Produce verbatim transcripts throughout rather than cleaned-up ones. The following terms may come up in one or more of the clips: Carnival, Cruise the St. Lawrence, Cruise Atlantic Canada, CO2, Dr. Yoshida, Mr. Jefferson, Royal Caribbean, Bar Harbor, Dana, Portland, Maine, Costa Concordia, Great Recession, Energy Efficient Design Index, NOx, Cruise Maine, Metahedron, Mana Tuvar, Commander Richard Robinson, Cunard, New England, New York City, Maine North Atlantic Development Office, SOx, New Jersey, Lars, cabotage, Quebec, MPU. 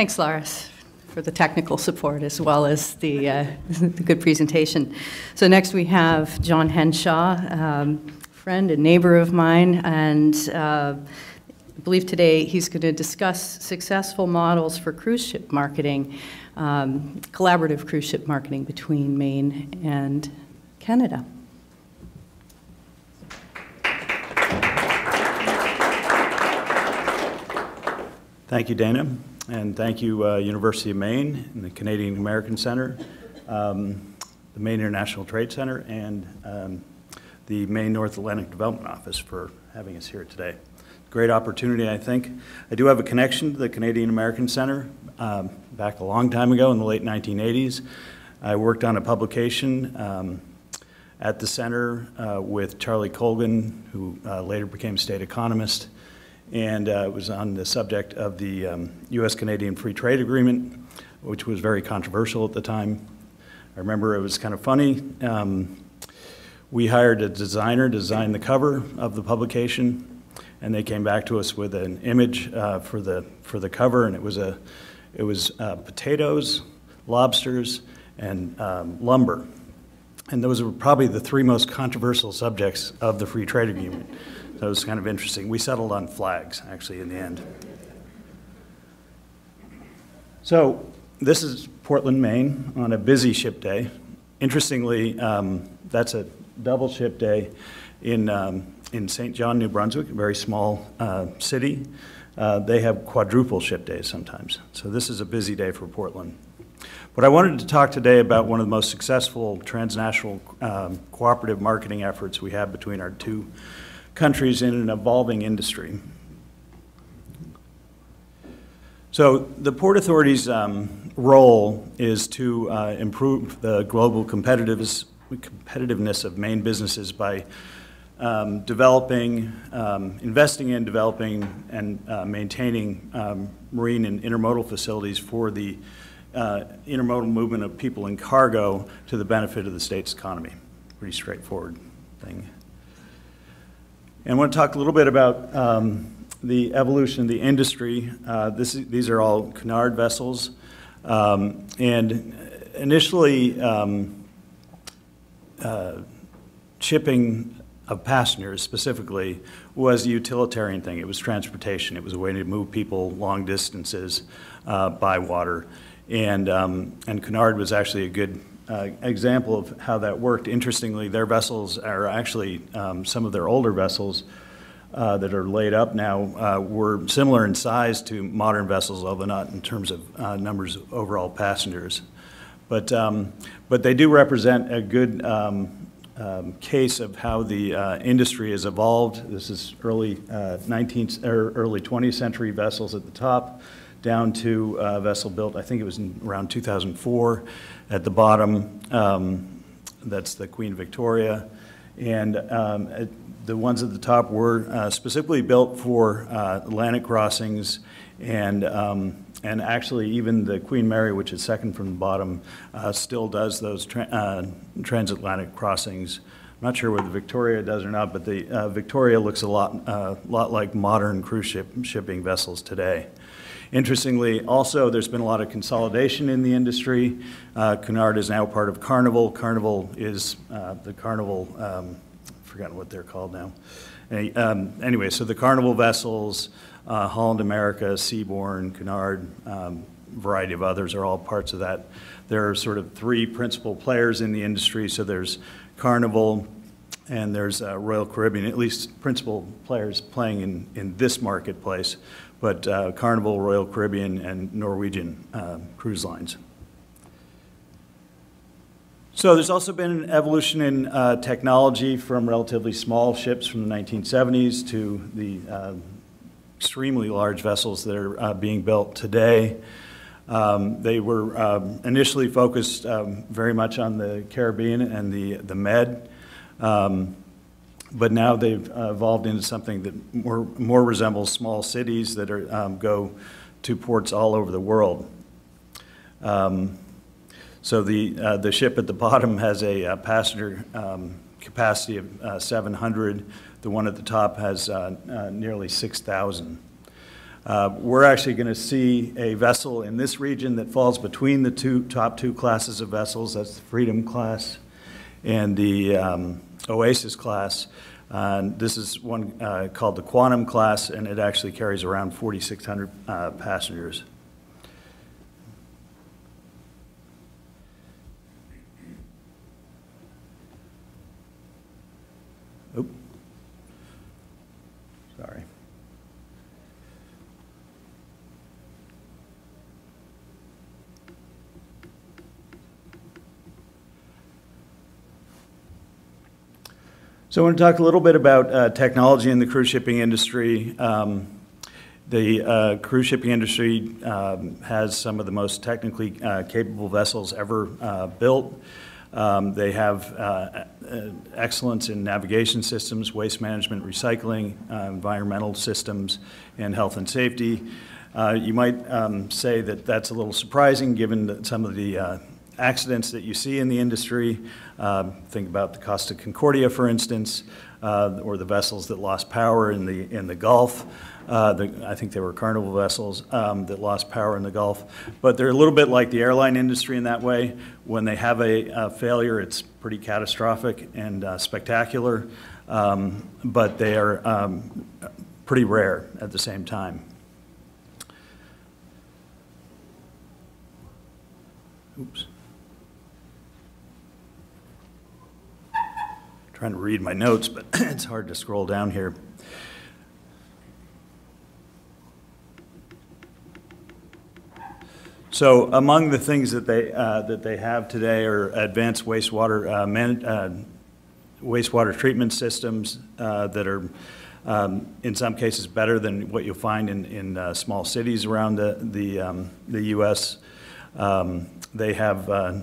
Thanks, Lars, for the technical support as well as the, uh, the good presentation. So next we have John Henshaw, um, friend and neighbor of mine, and uh, I believe today he's going to discuss successful models for cruise ship marketing, um, collaborative cruise ship marketing between Maine and Canada. Thank you, Dana, and thank you, uh, University of Maine and the Canadian American Center, um, the Maine International Trade Center, and um, the Maine North Atlantic Development Office for having us here today. Great opportunity, I think. I do have a connection to the Canadian American Center um, back a long time ago in the late nineteen eighties. I worked on a publication um, at the center uh, with Charlie Colgan, who uh, later became state economist. And uh, it was on the subject of the um, U S Canadian Free Trade Agreement, which was very controversial at the time. I remember it was kind of funny. Um, we hired a designer to design the cover of the publication, and they came back to us with an image uh, for the for the cover, and it was a it was uh, potatoes, lobsters, and um, lumber, and those were probably the three most controversial subjects of the Free Trade Agreement. So it was kind of interesting. We settled on flags, actually, in the end. So this is Portland, Maine, on a busy ship day. Interestingly, um, that's a double ship day in, um, in Saint John, New Brunswick, a very small uh, city. Uh, they have quadruple ship days sometimes. So this is a busy day for Portland. But I wanted to talk today about one of the most successful transnational um, cooperative marketing efforts we have between our two countries in an evolving industry. So the Port Authority's um, role is to uh, improve the global competitiveness of Maine businesses by um, developing, um, investing in, developing, and uh, maintaining um, marine and intermodal facilities for the uh, intermodal movement of people and cargo to the benefit of the state's economy. Pretty straightforward thing. And I want to talk a little bit about um, the evolution of the industry. Uh, this, these are all Cunard vessels. Um, and initially, um, uh, shipping of passengers specifically was a utilitarian thing. It was transportation. It was a way to move people long distances uh, by water. And, um, and Cunard was actually a good Uh, example of how that worked. Interestingly, their vessels are actually, um, some of their older vessels uh, that are laid up now uh, were similar in size to modern vessels, although not in terms of uh, numbers of overall passengers. But, um, but they do represent a good um, um, case of how the uh, industry has evolved. This is early uh, nineteenth or early twentieth century vessels at the top, down to a vessel built, I think it was in around two thousand four, at the bottom. Um, that's the Queen Victoria. And um, at the ones at the top were uh, specifically built for uh, Atlantic crossings, and, um, and actually even the Queen Mary, which is second from the bottom, uh, still does those tra uh, transatlantic crossings. I'm not sure whether Victoria does or not, but the uh, Victoria looks a lot, uh, lot like modern cruise ship shipping vessels today. Interestingly, also, there's been a lot of consolidation in the industry. Uh, Cunard is now part of Carnival. Carnival is uh, the Carnival, um, I've forgotten what they're called now. And, um, anyway, so the Carnival vessels, uh, Holland America, Seabourn, Cunard, um, variety of others are all parts of that. There are sort of three principal players in the industry. So there's Carnival, and there's uh, Royal Caribbean, at least principal players playing in, in this marketplace. But uh, Carnival, Royal Caribbean, and Norwegian uh, cruise lines. So there's also been an evolution in uh, technology from relatively small ships from the nineteen seventies to the uh, extremely large vessels that are uh, being built today. Um, they were um, initially focused um, very much on the Caribbean and the, the Med. Um, But now they've uh, evolved into something that more, more resembles small cities that are, um, go to ports all over the world. Um, so the, uh, the ship at the bottom has a uh, passenger um, capacity of uh, seven hundred. The one at the top has uh, uh, nearly six thousand. Uh, we're actually going to see a vessel in this region that falls between the two top two classes of vessels. That's the Freedom class and the um, Oasis class. Uh, this is one uh, called the Quantum class, and it actually carries around forty-six hundred uh, passengers. Oop. Sorry. So I want to talk a little bit about uh, technology in the cruise shipping industry. Um, the uh, cruise shipping industry um, has some of the most technically uh, capable vessels ever uh, built. Um, they have uh, uh, excellence in navigation systems, waste management, recycling, uh, environmental systems, and health and safety. Uh, you might um, say that that's a little surprising given that some of the uh, accidents that you see in the industry. Uh, think about the Costa Concordia, for instance, uh, or the vessels that lost power in the in the Gulf. Uh, the, I think they were Carnival vessels um, that lost power in the Gulf. But they're a little bit like the airline industry in that way. When they have a, a failure, it's pretty catastrophic and uh, spectacular, um, but they are um, pretty rare at the same time. Oops. Trying to read my notes, but it's hard to scroll down here. So among the things that they uh, that they have today are advanced wastewater uh, man uh, wastewater treatment systems uh, that are um, in some cases better than what you'll find in in uh, small cities around the the um, the U S Um, they have, uh,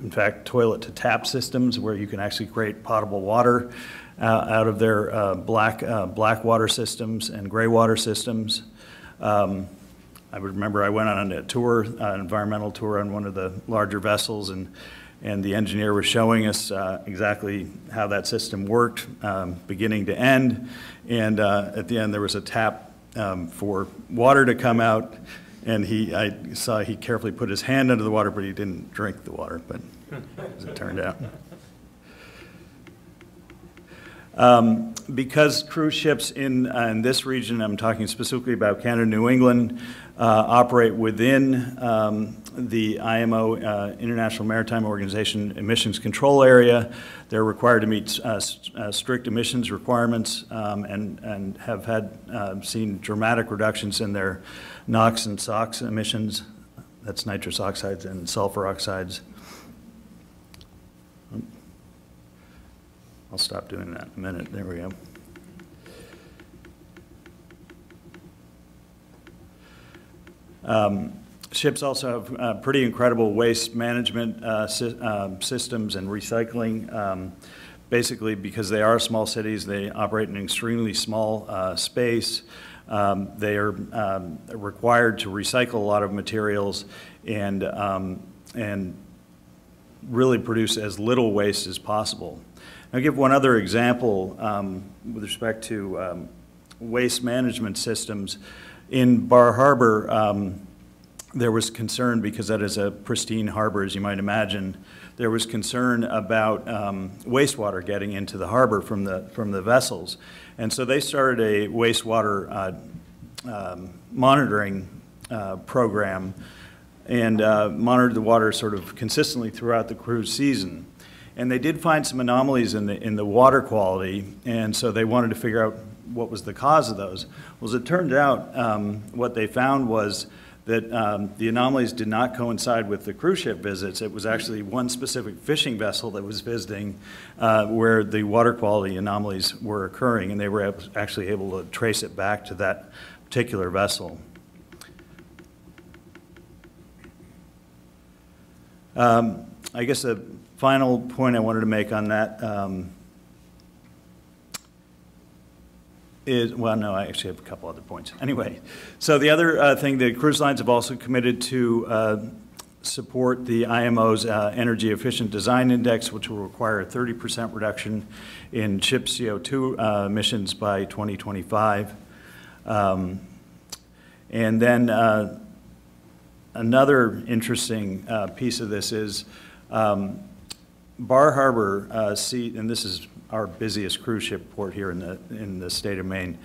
in fact, toilet-to-tap systems where you can actually create potable water uh, out of their uh, black, uh, black water systems and gray water systems. Um, I remember I went on a tour, an uh, environmental tour on one of the larger vessels, and, and the engineer was showing us uh, exactly how that system worked, um, beginning to end. And uh, at the end, there was a tap um, for water to come out. And he, I saw he carefully put his hand under the water, but he didn't drink the water, but as it turned out. Um, because cruise ships in, uh, in this region, I'm talking specifically about Canada, New England, uh, operate within um, the I M O, uh, International Maritime Organization emissions control area. They're required to meet uh, uh, strict emissions requirements um, and, and have had uh, seen dramatic reductions in their NOx and SOx emissions. That's nitrous oxides and sulfur oxides. I'll stop doing that in a minute. There we go. Um, ships also have uh, pretty incredible waste management uh, sy uh, systems and recycling. Um, basically, because they are small cities, they operate in an extremely small uh, space. Um, they are um, required to recycle a lot of materials and, um, and really produce as little waste as possible. I'll give one other example um, with respect to um, waste management systems. In Bar Harbor, um, there was concern, because that is a pristine harbor, as you might imagine, there was concern about um, wastewater getting into the harbor from the, from the vessels. And so they started a wastewater uh, um, monitoring uh, program and uh, monitored the water sort of consistently throughout the cruise season. And they did find some anomalies in the, in the water quality, and so they wanted to figure out what was the cause of those. Well, as it turned out, um, what they found was that um, the anomalies did not coincide with the cruise ship visits. It was actually one specific fishing vessel that was visiting uh, where the water quality anomalies were occurring, and they were able, actually able to trace it back to that particular vessel. Um, I guess the final point I wanted to make on that um, is, well, no, I actually have a couple other points. Anyway, so the other uh, thing, the cruise lines have also committed to uh, support the I M O's uh, Energy Efficient Design Index, which will require a thirty percent reduction in ship C O two uh, emissions by twenty twenty-five. Um, And then uh, another interesting uh, piece of this is um, Bar Harbor, uh, see, and this is our busiest cruise ship port here in the, in the state of Maine,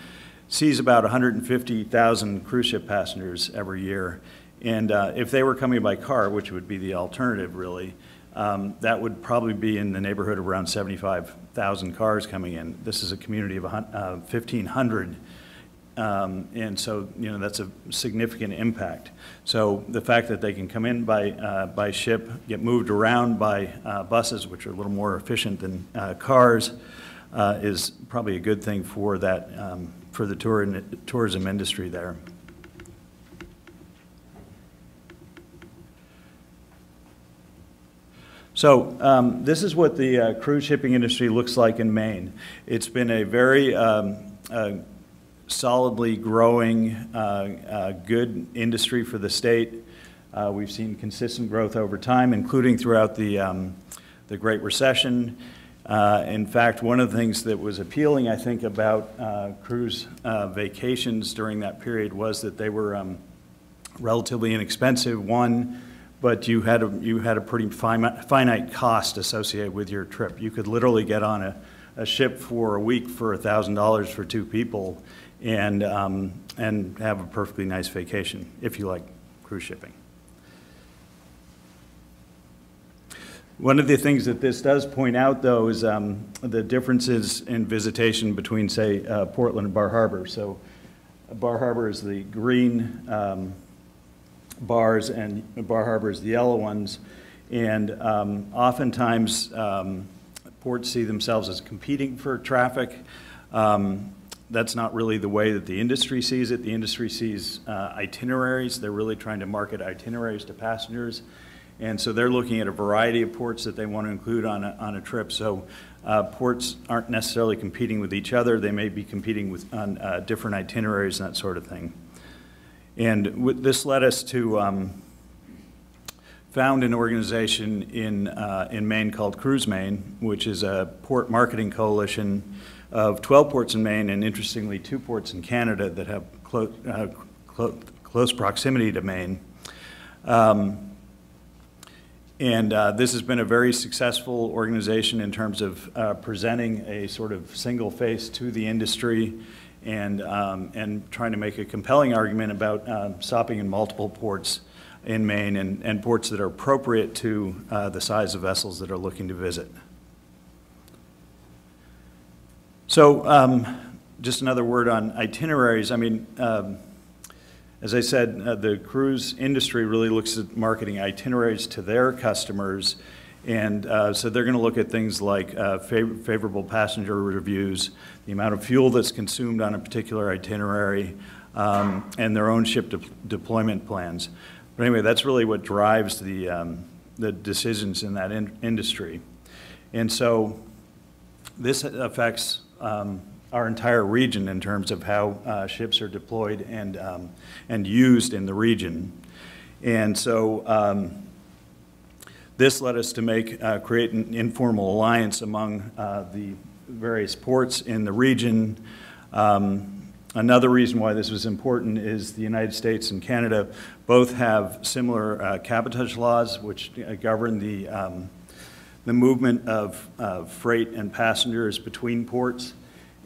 sees about one hundred fifty thousand cruise ship passengers every year. And uh, if they were coming by car, which would be the alternative really, um, that would probably be in the neighborhood of around seventy-five thousand cars coming in. This is a community of uh, fifteen hundred. Um, and so, you know, that's a significant impact. So the fact that they can come in by, uh, by ship, get moved around by uh, buses, which are a little more efficient than uh, cars, uh, is probably a good thing for that, um, for the tour and tourism industry there. So um, this is what the uh, cruise shipping industry looks like in Maine. It's been a very um, uh, solidly growing, uh, uh, good industry for the state. Uh, we've seen consistent growth over time, including throughout the, um, the Great Recession. Uh, in fact, one of the things that was appealing, I think, about uh, cruise uh, vacations during that period was that they were um, relatively inexpensive, one, but you had a, you had a pretty finite cost associated with your trip. You could literally get on a, a ship for a week for one thousand dollars for two people and, um, and have a perfectly nice vacation, if you like cruise shipping. One of the things that this does point out, though, is um, the differences in visitation between, say, uh, Portland and Bar Harbor. So Bar Harbor is the green um, bars, and Bar Harbor is the yellow ones. And um, oftentimes, um, ports see themselves as competing for traffic. Um, that's not really the way that the industry sees it. The industry sees uh, itineraries. They're really trying to market itineraries to passengers. And so they're looking at a variety of ports that they want to include on a, on a trip. So uh, ports aren't necessarily competing with each other. They may be competing with on uh, different itineraries and that sort of thing. And this led us to um, found an organization in, uh, in Maine called Cruise Maine, which is a port marketing coalition of twelve ports in Maine and, interestingly, two ports in Canada that have clo uh, clo close proximity to Maine. Um, And uh, this has been a very successful organization in terms of uh, presenting a sort of single face to the industry and, um, and trying to make a compelling argument about uh, stopping in multiple ports in Maine and, and ports that are appropriate to uh, the size of vessels that are looking to visit. So um, just another word on itineraries. I mean, um, as I said, uh, the cruise industry really looks at marketing itineraries to their customers, and uh, so they're going to look at things like uh, fav favorable passenger reviews, the amount of fuel that's consumed on a particular itinerary, um, and their own ship de deployment plans. But anyway, that's really what drives the, um, the decisions in that in industry. And so this affects um, our entire region in terms of how uh, ships are deployed and, um, and used in the region. And so um, this led us to make, uh, create an informal alliance among uh, the various ports in the region. Um, another reason why this was important is the United States and Canada both have similar uh, cabotage laws which govern the, um, the movement of uh, freight and passengers between ports.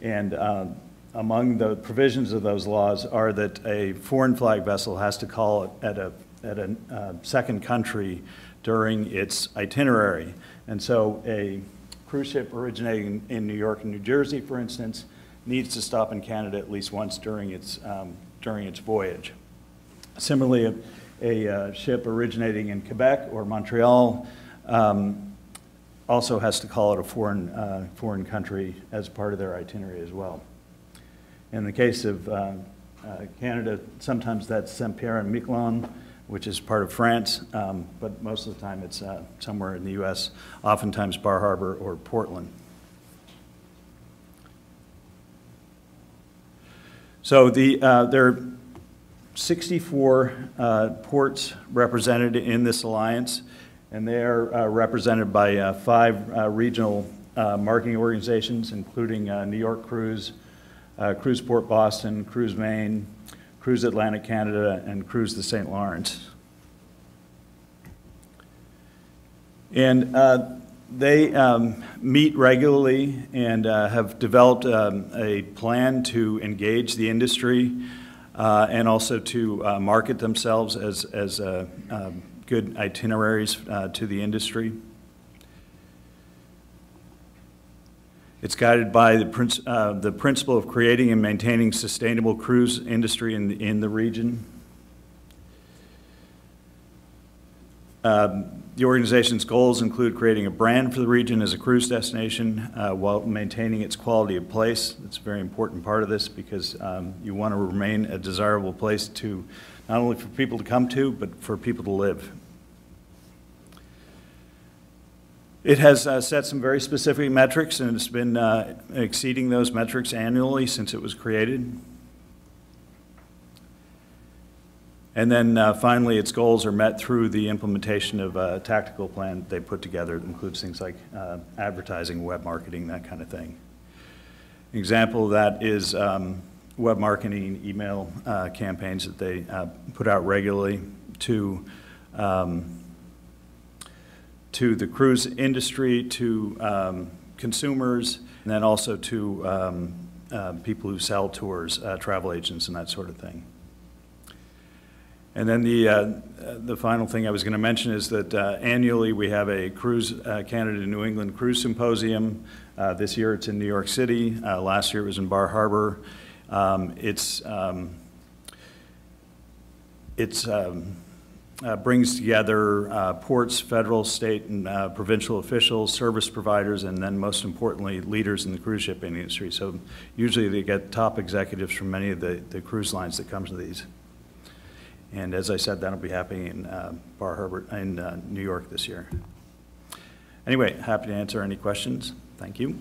And uh, among the provisions of those laws are that a foreign flag vessel has to call at a, at a uh, second country during its itinerary. And so a cruise ship originating in New York and New Jersey, for instance, needs to stop in Canada at least once during its, um, during its voyage. Similarly, a, a uh, ship originating in Quebec or Montreal um, also has to call it a foreign, uh, foreign country as part of their itinerary as well. In the case of uh, uh, Canada, sometimes that's Saint Pierre and Miquelon, which is part of France, um, but most of the time it's uh, somewhere in the U S, oftentimes Bar Harbor or Portland. So the, uh, there are sixty-four uh, ports represented in this alliance. And they are uh, represented by uh, five uh, regional uh, marketing organizations, including uh, New York Cruise, uh, Cruise Port Boston, Cruise Maine, Cruise Atlantic Canada, and Cruise the Saint Lawrence. And uh, they um, meet regularly and uh, have developed um, a plan to engage the industry uh, and also to uh, market themselves as, as uh, uh, good itineraries uh, to the industry. It's guided by the, uh, the principle of creating and maintaining sustainable cruise industry in the, in the region. Um, The organization's goals include creating a brand for the region as a cruise destination uh, while maintaining its quality of place. That's a very important part of this because um, you want to remain a desirable place to, not only for people to come to, but for people to live. It has uh, set some very specific metrics, and it's been uh, exceeding those metrics annually since it was created. And then uh, finally, its goals are met through the implementation of a tactical plan they put together. It includes things like uh, advertising, web marketing, that kind of thing. An example of that is um, web marketing email uh, campaigns that they uh, put out regularly to, um, to the cruise industry, to um, consumers, and then also to um, uh, people who sell tours, uh, travel agents, and that sort of thing. And then the, uh, the final thing I was going to mention is that uh, annually we have a Cruise uh, Canada to New England Cruise Symposium. Uh, this year it's in New York City. Uh, last year it was in Bar Harbor. Um, it's um, it's um, uh, brings together uh, ports, federal, state, and uh, provincial officials, service providers, and then most importantly, leaders in the cruise shipping industry. So usually they get top executives from many of the, the cruise lines that come to these. And as I said, that'll be happening in uh, Bar Harbor in uh, New York this year. Anyway, happy to answer any questions. Thank you.